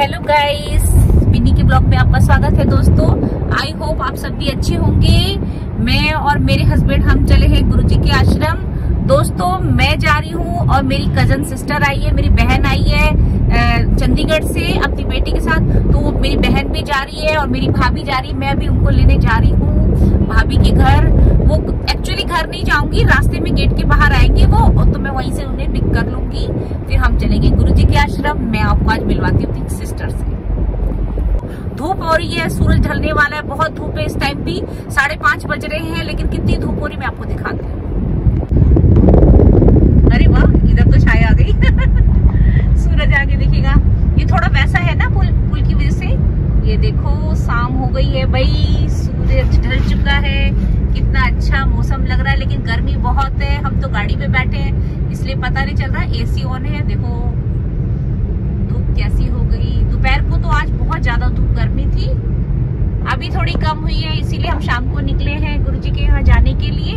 Hello guys, बिनी के blog में आपका स्वागत है दोस्तों। आई होप आप सब भी अच्छे होंगे। मैं और मेरे हस्बैंड हम चले हैं गुरुजी के आश्रम। दोस्तों मैं जा रही हूँ और मेरी कजन सिस्टर आई है, मेरी बहन आई है चंडीगढ़ से अपनी बेटी के साथ। तो मेरी बहन भी जा रही है और मेरी भाभी जा रही है। मैं भी उनको लेने जा रही हूँ भाभी के घर। वो एक्चुअली घर नहीं जाऊंगी, रास्ते में गेट के बाहर आएंगे वो, और तो मैं वहीं से उन्हें पिक कर लूंगी। फिर हम चलेंगे गुरुजी के आश्रम। मैं आपको आज मिलवाती हूँ अपनी सिस्टर से। धूप हो रही है, सूरज ढलने वाला है, बहुत धूप है इस टाइम भी। 5:30 बज रहे हैं लेकिन कितनी धूप हो रही मैं आपको दिखाती हूँ। अरे वाह, इधर तो छाया आ गई। सूरज आगे दिखेगा। ये थोड़ा वैसा है ना पुल की वजह से। ये देखो शाम हो गई है भाई, सूरज ढल चुका है। कितना अच्छा मौसम लग रहा है लेकिन गर्मी बहुत है। हम तो गाड़ी पे बैठे हैं इसलिए पता नहीं चल रहा, एसी ऑन है। देखो धूप कैसी हो गई। दोपहर को तो आज बहुत ज्यादा धूप गर्मी थी, अभी थोड़ी कम हुई है। इसीलिए हम शाम को निकले हैं गुरुजी के यहाँ जाने के लिए।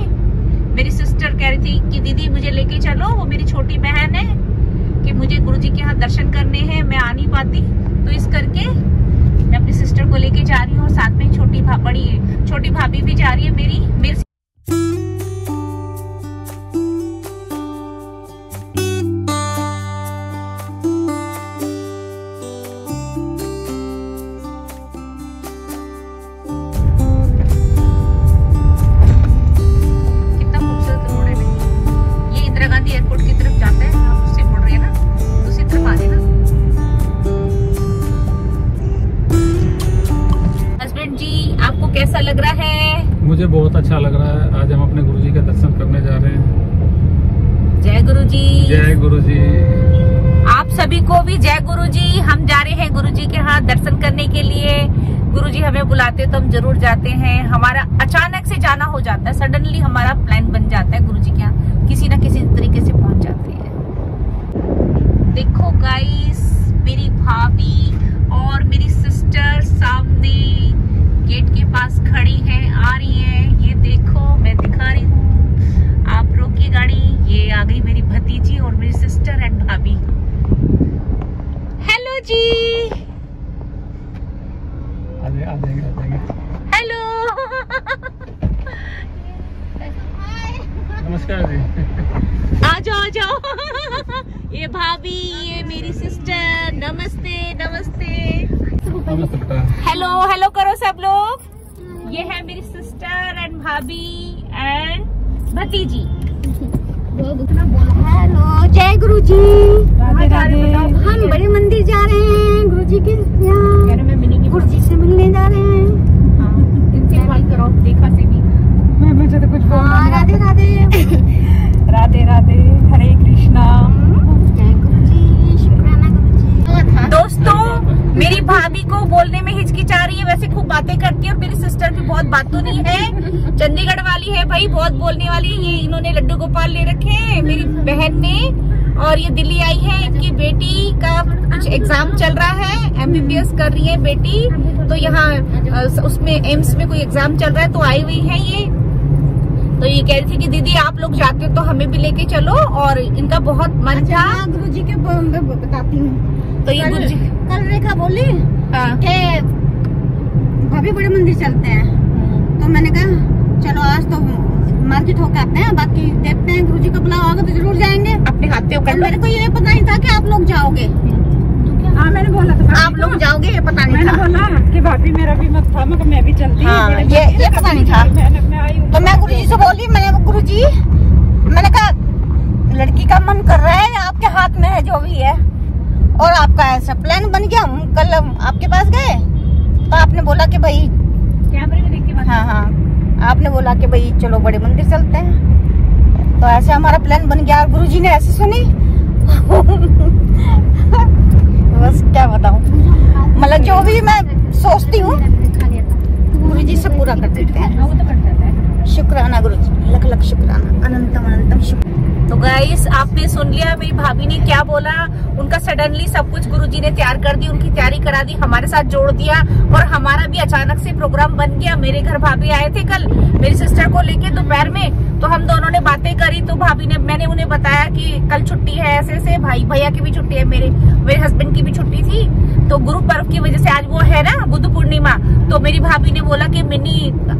मेरी सिस्टर कह रही थी कि दीदी मुझे लेके चलो, वो मेरी छोटी बहन है, कि मुझे गुरुजी के यहाँ दर्शन करने हैं, मैं आ नहीं पाती। तो इस करके मैं अपनी सिस्टर को लेके जा रही हूँ और साथ में छोटी भापड़ी है, छोटी भाभी भी जा रही है मेरी। मुझे बहुत अच्छा लग रहा है। आज हम अपने गुरुजी का दर्शन करने जा रहे हैं। जय गुरुजी, जय गुरुजी। आप सभी को भी जय गुरुजी। हम जा रहे हैं गुरुजी के यहाँ दर्शन करने के लिए। गुरुजी हमें बुलाते तो हम जरूर जाते हैं। हमारा अचानक से जाना हो जाता है, सडनली हमारा प्लान बन जाता है गुरुजी के यहाँ, किसी न किसी तरीके से पहुँच जाते हैं। देखो गाइस, मेरी भाभी और मेरी सिस्टर सामने गेट के पास खड़ी है, आ रही है। ये देखो मैं दिखा रही हूँ, आप रोकी गाड़ी। ये आ गई मेरी भतीजी और मेरी सिस्टर एंड भाभी। हेलो जी, आ जाएंगे। हेलो, नमस्कार जी। आ जाओ। ये भाभी, ये मेरी सिस्टर। नमस्ते। हेलो करो सब लोग। ये है मेरी सिस्टर एंड भाभी एंड भतीजी। हेलो, जय गुरुजी। हम बड़े मंदिर जा रहे हैं गुरुजी के यहाँ, गुरुजी से मिलने जा रहे हैं। हाँ। करो देखा से भी मुझे तो कुछ। राधे राधे। राधे राधे, हरे कृष्णा। जय गुरुजी, शुक्राना गुरुजी। दोस्तों मेरी भाभी को बोलने में हिचकिचा रही है, वैसे खूब बातें करती है। और मेरी सिस्टर भी बहुत बातूनी है, चंडीगढ़ वाली है भाई, बहुत बोलने वाली है। ये इन्होंने लड्डू गोपाल ले रखे हैं मेरी बहन ने, और ये दिल्ली आई है। इनकी बेटी का कुछ एग्जाम चल रहा है, MBBS कर रही है बेटी, तो यहाँ उसमें एम्स में कोई एग्जाम चल रहा है तो आई हुई है ये। तो ये कह रही थी कि दीदी आप लोग जाते हो तो हमें भी लेके चलो, और इनका बहुत मन था। गुरु जी के बताती हूँ तो ये कल रेखा बोली के भाभी बड़े मंदिर चलते हैं, तो मैंने कहा चलो आज तो मार्केट होकर आते हैं, बाकी देखते हैं गुरुजी का बुलावा होगा तो जरूर जाएंगे। अपने हाथ पे कर। मेरे को ये पता नहीं था कि आप लोग जाओगे। हाँ मैंने बोला था आप लोग जाओगे, ये पता नहीं। मैंने बोला कि भाभी मेरा भी मत था, मगर मैं भी चलती हूँ, ये पता नहीं था। तो मैं गुरुजी से बोली, मैंने गुरुजी मैंने कहा लड़की का मन कर रहा है, आपके हाथ में है जो भी है, और आपका ऐसा प्लान बन गया। हम कल आपके पास गए तो आपने बोला कि भाई कैमरे में देख के बात। हाँ, आपने बोला कि भाई चलो बड़े मंदिर चलते हैं, तो ऐसे हमारा प्लान बन गया। और गुरुजी ने ऐसे सुनी। बस क्या बताऊं, मतलब जो भी मैं सोचती हूँ गुरुजी से पूरा कर देते हैं। शुक्राना गुरुजी, लख लख शुक्राना, अनंतम अनंतम शुक्राना। तो गाइस आपने सुन लिया मेरी भाभी ने क्या बोला। उनका सडनली सब कुछ गुरुजी ने तैयार कर दी, उनकी तैयारी करा दी, हमारे साथ जोड़ दिया, और हमारा भी अचानक से प्रोग्राम बन गया। मेरे घर भाभी आए थे कल मेरी सिस्टर को लेके दोपहर में, तो हम दोनों ने बातें करी। तो भाभी ने, मैंने उन्हें बताया कि कल छुट्टी है ऐसे ऐसे, भाई भैया की भी छुट्टी है, मेरे हस्बैंड की भी छुट्टी थी। तो गुरु पर्व की वजह से आज वो है ना बुद्ध पूर्णिमा, तो मेरी भाभी ने बोला कि मिनी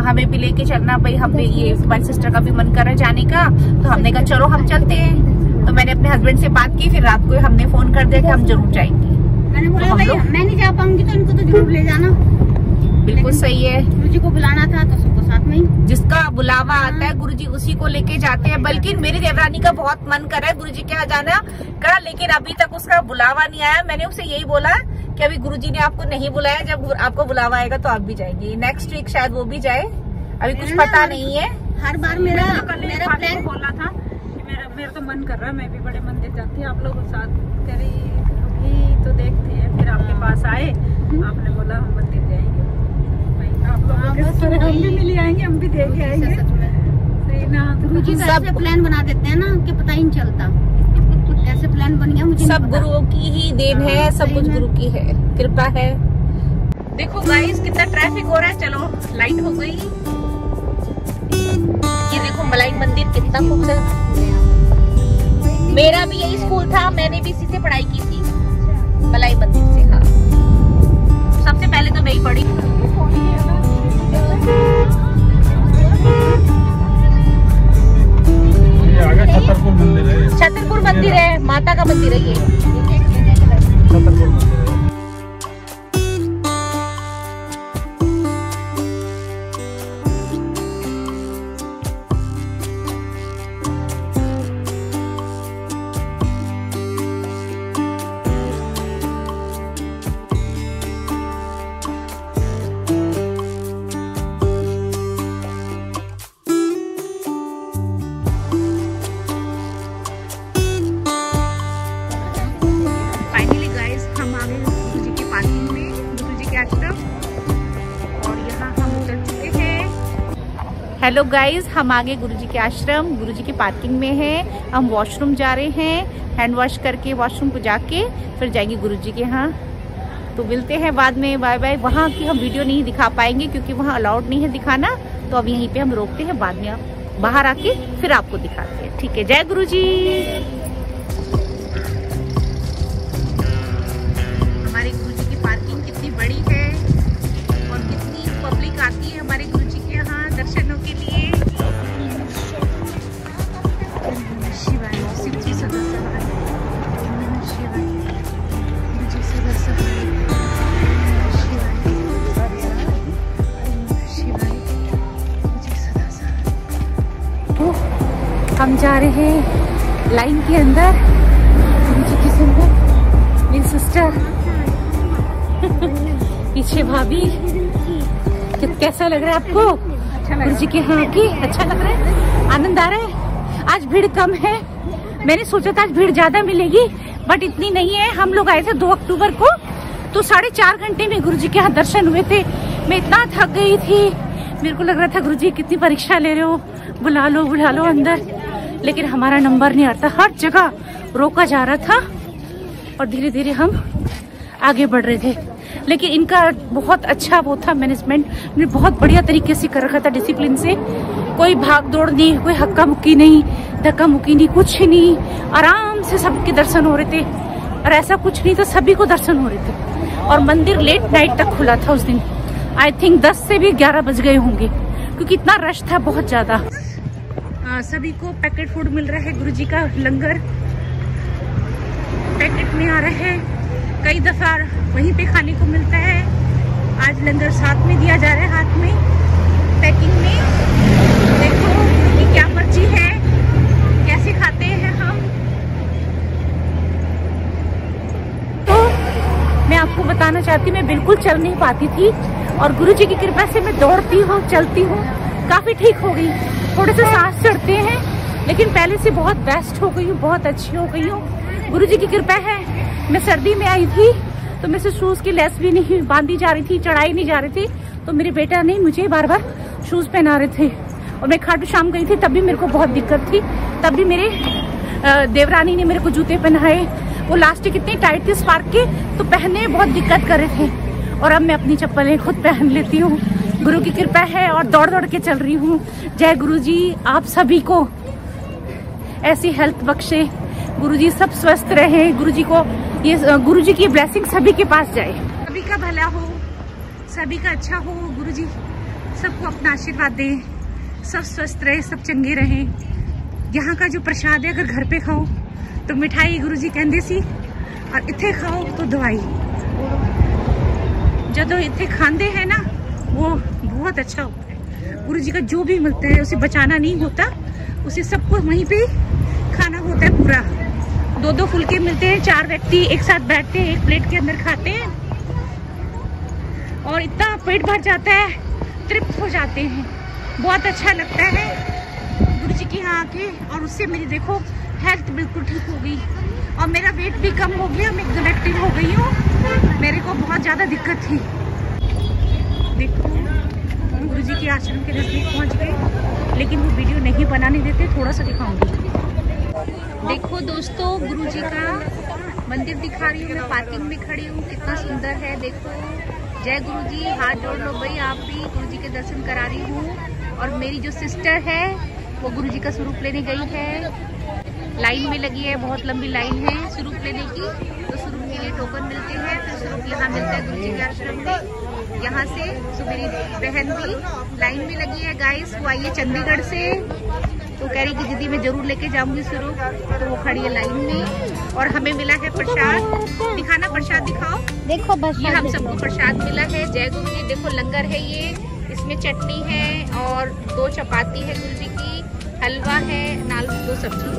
हमें भी लेके चलना भाई, हमने ये हमारी सिस्टर का भी मन कर रहा है जाने का, तो हमने कहा चलो हम चलते हैं। तो मैंने अपने हस्बैंड से बात की, फिर रात को हमने फोन कर दिया कि हम जरूर जाएंगे। मैंने बोला तो भाई मैं नहीं जा पाऊंगी तो इनको तो जरूर ले जाना। बिल्कुल सही है, गुरुजी को बुलाना था तो सबको साथ में, जिसका बुलावा आता है गुरुजी उसी को लेके जाते हैं। बल्कि मेरी देवरानी का बहुत मन कर रहा है गुरुजी के यहाँ जाना का, लेकिन अभी तक उसका बुलावा नहीं आया। मैंने उसे यही बोला कि अभी गुरुजी ने आपको नहीं बुलाया, जब आपको बुलावा आएगा तो आप भी जाएंगे। नेक्स्ट वीक शायद वो भी जाए, अभी कुछ पता नहीं है। हर बार मेरा प्लान बोला था, मेरा तो मन कर रहा है मैं भी बड़े मंदिर जाती हूँ, आप लोग साथ तो देखते हैं। फिर आपके पास आए, आपने बोला हम मंदिर जाएंगे, आप लोग हम भी मिल आएंगे, हम भी देख आएंगे। गुरुजी का ऐसे प्लान बना देते हैं ना कि पता ही नहीं चलता, ऐसे प्लान बन गया। मुझे सब गुरुओं की ही देन है, सब कुछ गुरु की है, कृपा है। देखो गाइस कितना ट्रैफिक हो रहा है। चलो लाइट हो गई, ये देखो मलाई मंदिर कितना खूबसूरत। मेरा भी यही स्कूल था, मैंने भी इसी से पढ़ाई की थी, मलाई मंदिर से। हाँ सबसे पहले तो मैं ही पढ़ी। छतरपुर मंदिर है, छतरपुर मंदिर है, माता का मंदिर है ये, छतरपुर मंदिर। हेलो गाइज, हम आगे गुरुजी के आश्रम, गुरुजी की पार्किंग में हैं। हम वॉशरूम जा रहे हैं, हैंड वॉश करके वॉशरूम को जाके फिर जाएंगे गुरुजी के यहाँ। तो मिलते हैं बाद में, बाय बाय। वहाँ की हम वीडियो नहीं दिखा पाएंगे क्योंकि वहाँ अलाउड नहीं है दिखाना, तो अब यहीं पे हम रोकते हैं, बाद में आप बाहर आके फिर आपको दिखाते हैं, ठीक है। जय गुरुजी। हमारे गुरुजी की पार्किंग कितनी बड़ी है और कितनी पब्लिक आती है हमारे दर्शनों के लिए। शिवाय शिवजी सदा सहाय, शिवाय शिवजी सदा सहाय, शिवाय शिवाय शिवजी सदा सहाय। तो हम जा रहे हैं लाइन के अंदर, गुरुजी के संग मेरी सिस्टर, पीछे भाभी। कैसा लग रहा है आपको गुरुजी के यहाँ की? अच्छा लग रहा है, आनंद आ रहा है। आज भीड़ कम है, मैंने सोचा था आज भीड़ ज्यादा मिलेगी, बट इतनी नहीं है। हम लोग आए थे 2 अक्टूबर को, तो 4.5 घंटे में गुरुजी के यहाँ दर्शन हुए थे। मैं इतना थक गई थी, मेरे को लग रहा था गुरुजी कितनी परीक्षा ले रहे हो, बुला लो बुला लो अंदर, लेकिन हमारा नंबर नहीं आता, हर जगह रोका जा रहा था और धीरे धीरे हम आगे बढ़ रहे थे। लेकिन इनका बहुत अच्छा वो था, मैनेजमेंट ने बहुत बढ़िया तरीके से कर रखा था, डिसिप्लिन से। कोई भाग दौड़ नहीं, कोई हक्का मुक्की नहीं, धक्का मुक्की नहीं, कुछ नहीं, आराम से सबके दर्शन हो रहे थे। और ऐसा कुछ नहीं था, सभी को दर्शन हो रहे थे। और मंदिर लेट नाइट तक खुला था उस दिन, आई थिंक 10 से भी 11 बज गए होंगे, क्योंकि इतना रश था बहुत ज्यादा। सभी को पैकेट फूड मिल रहा है, गुरुजी का लंगर पैकेट में आ रहा है, कई दफा वहीं पे खाने को मिलता है। आज लंगर साथ में दिया जा रहा है, हाथ में पैकिंग में। देखो कि क्या पर्ची है, कैसे खाते हैं हम। तो मैं आपको बताना चाहती हूँ, मैं बिल्कुल चल नहीं पाती थी और गुरुजी की कृपा से मैं दौड़ती हूँ, चलती हूँ, काफी ठीक हो गई। थोड़े से सांस चढ़ते हैं, लेकिन पहले से बहुत बेस्ट हो गई हूँ, बहुत अच्छी हो गई हूँ, गुरुजी की कृपा है। मैं सर्दी में आई थी तो मेरे से शूज की लेस भी नहीं बांधी जा रही थी, चढ़ाई नहीं जा रही थी, तो मेरे बेटा ने मुझे बार बार शूज पहना रहे थे। और मैं खाटू श्याम गई थी, तब भी मेरे को बहुत दिक्कत थी, तब भी मेरे देवरानी ने मेरे को जूते पहनाए, वो लास्टिक इतने टाइट थे स्पार्क के, तो पहनने में बहुत दिक्कत कर रहे थे। और अब मैं अपनी चप्पलें खुद पहन लेती हूँ, गुरु की कृपा है, और दौड़ दौड़ के चल रही हूँ। जय गुरु जी, आप सभी को ऐसी हेल्थ बख्शे, गुरु जी सब स्वस्थ रहे, गुरु जी को ये गुरुजी की ब्लेसिंग सभी के पास जाए, सभी का भला हो, सभी का अच्छा हो। गुरुजी सबको अपना आशीर्वाद दें, सब स्वस्थ रहे, सब चंगे रहे। यहाँ का जो प्रसाद है, अगर घर पे खाओ तो मिठाई गुरुजी कहते सी, और इतने खाओ तो दवाई। जो इतने खाते हैं ना वो बहुत अच्छा होता है। गुरुजी का जो भी मिलता है उसे बचाना नहीं होता, उसे सबको वहीं पे खाना होता है पूरा। दो दो फुलके मिलते हैं, चार व्यक्ति एक साथ बैठते हैं, एक प्लेट के अंदर खाते हैं और इतना पेट भर जाता है, तृप्त हो जाते हैं। बहुत अच्छा लगता है गुरु जी के यहाँ आके, और उससे मेरी देखो हेल्थ बिल्कुल ठीक हो गई और मेरा वेट भी कम हो गया। मैं एकदम एक्टिव हो गई हूँ, मेरे को बहुत ज़्यादा दिक्कत थी। देखो गुरु जी के आश्रम के नज़दीक पहुँच गए, लेकिन वो वीडियो नहीं बनाने देते, थोड़ा सा दिखाऊंगी। देखो दोस्तों गुरु जी का मंदिर दिखा रही हूँ, मैं पार्किंग में खड़ी हूँ, कितना सुंदर है। देखो जय गुरु जी, हाथ जोड़ लो भाई, आप भी गुरु जी के दर्शन करा रही हूँ। और मेरी जो सिस्टर है वो गुरु जी का स्वरूप लेने गई है, लाइन में लगी है, बहुत लंबी लाइन है स्वरूप लेने की। तो स्वरूप के लिए टोकन मिलते हैं, तो स्वरूप यहाँ मिलता है गुरु जी के आश्रम में। यहाँ से मेरी बहन भी लाइन में लगी है गाइस, वो आई है चंडीगढ़ से, तो कह रही कि दीदी मैं जरूर लेके जाऊंगी स्वरूप। तो वो खड़ी है लाइन में, और हमें मिला है प्रसाद। दिखाना प्रसाद, दिखाओ। देखो बस ये हम सबको प्रसाद मिला है। जय गुरु जी। देखो लंगर है ये, इसमें चटनी है और दो चपाती है गुरु जी की, हलवा है, नाल दो सब्जी।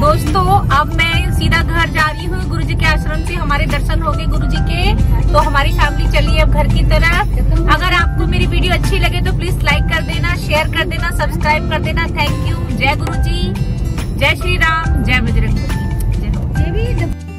दोस्तों अब मैं सीधा घर जा रही हूँ गुरुजी के आश्रम से। हमारे दर्शन हो गए गुरुजी के, तो हमारी फैमिली चली अब घर की तरफ। अगर आपको मेरी वीडियो अच्छी लगे तो प्लीज लाइक कर देना, शेयर कर देना, सब्सक्राइब कर देना। Thank you. जय गुरुजी, जय श्री राम, जय बजरंगबली।